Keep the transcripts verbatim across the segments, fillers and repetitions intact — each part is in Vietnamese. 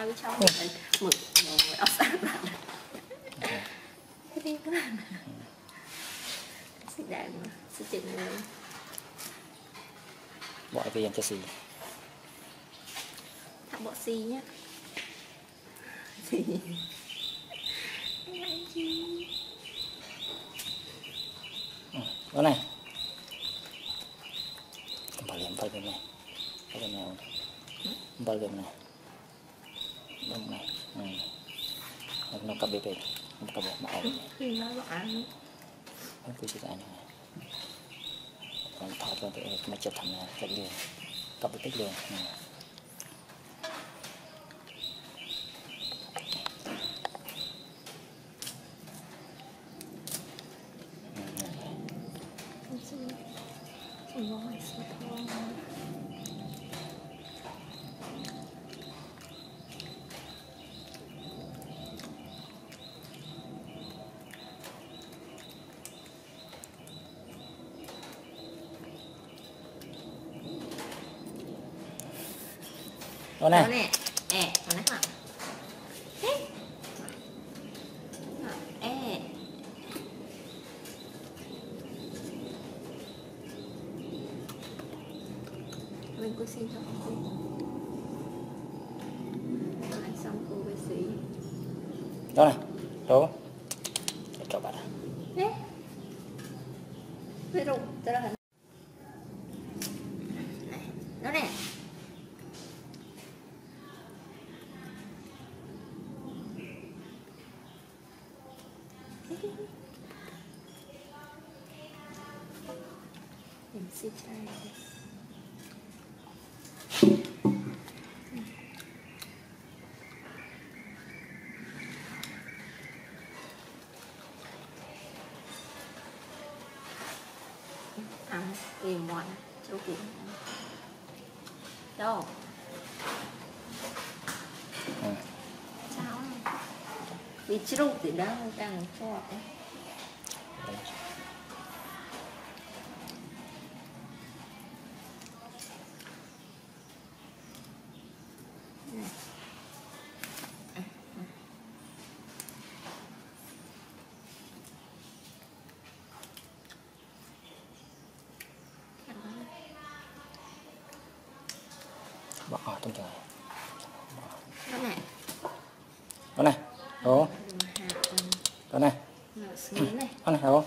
ăn xong rồi mực rồi ốc sáp vào thế đi các bạn xịt đạn xịt chừng bỏ về em cho xì thằng bỏ xì nhá xì đó này bỏ liền vào bên này vào bên này vào bên này đông này nó cặp bếp này nó cặp bếp màu này nó cứ chịu ăn như này còn thọt vào thì mà chụp thằng này cặp đường cặp bếp đường đó nè, đó nè, ẻ, đó nè, ẻ, ẻ, mình cứ xin cho cô, ăn xong cô với xí, đó nè, đó, cho bạn, thế, thế đúng, thế là mình xin chai ăn tìm mọi chỗ kiếm đâu cháo bị trục thì đâu đang cho đấy bỏ trong trời đó này đó này đó đó này đó này đó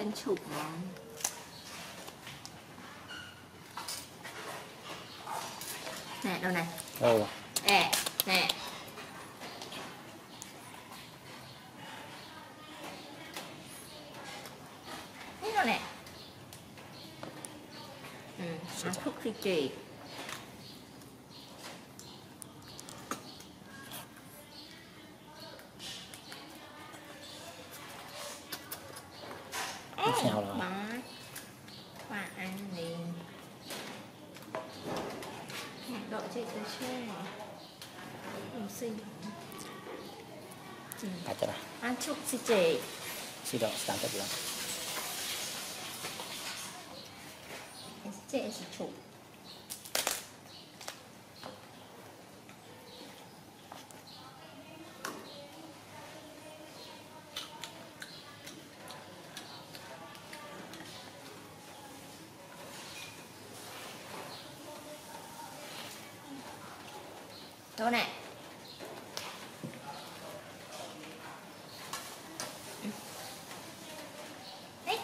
ăn chụp món nè đâu này đâu nè nè thế đâu nè ừ ăn thuốc khi trì nhau rồi. Bà ăn đi. Đợi chị tới chơi hả? Làm xinh. Ăn chúc chị chị. Chị đợi sáng tất lắm. Chị chị chụp. Đó nè đấy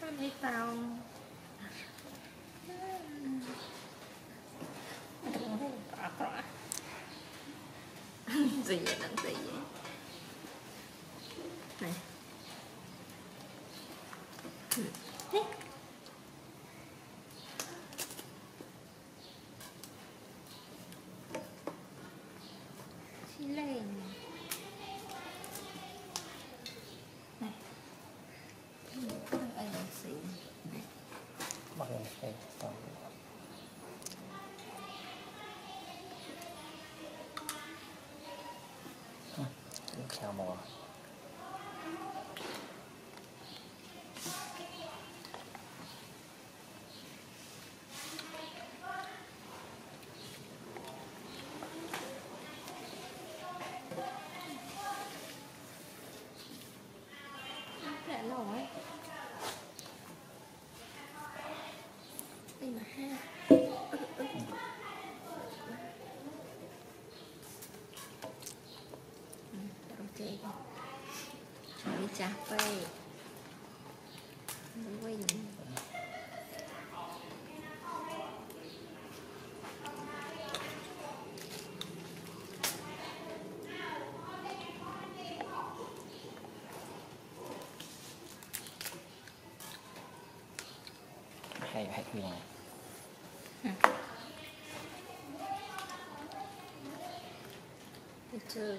Tôi đi tàu. Gì vậy làm gì vậy? Này. Thế. Chị lên. Này. Thằng ấy làm gì? Mặc lên cái tàu. Chào mùa lẹ lỏng ấy đây mà ha. Chà phê quay những hay hay quyền này. Hả? Được chưa?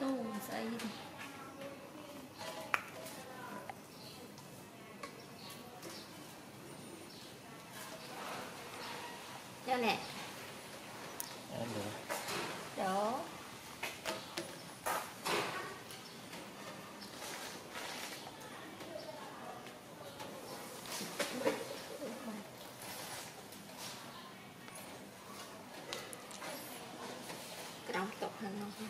Tô xây cho nè đó đóng tục hình không.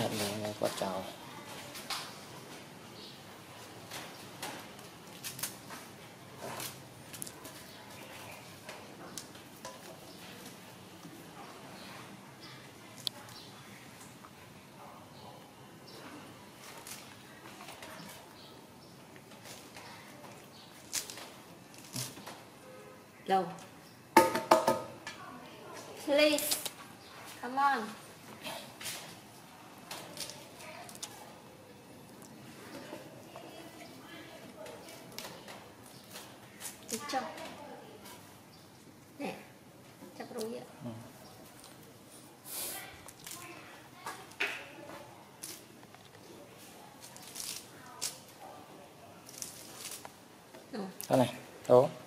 Hẹn mình quá chào. Đâu? Please, come on. Chọc nè, chọc rối ạ. Ừ. Đó này, đó.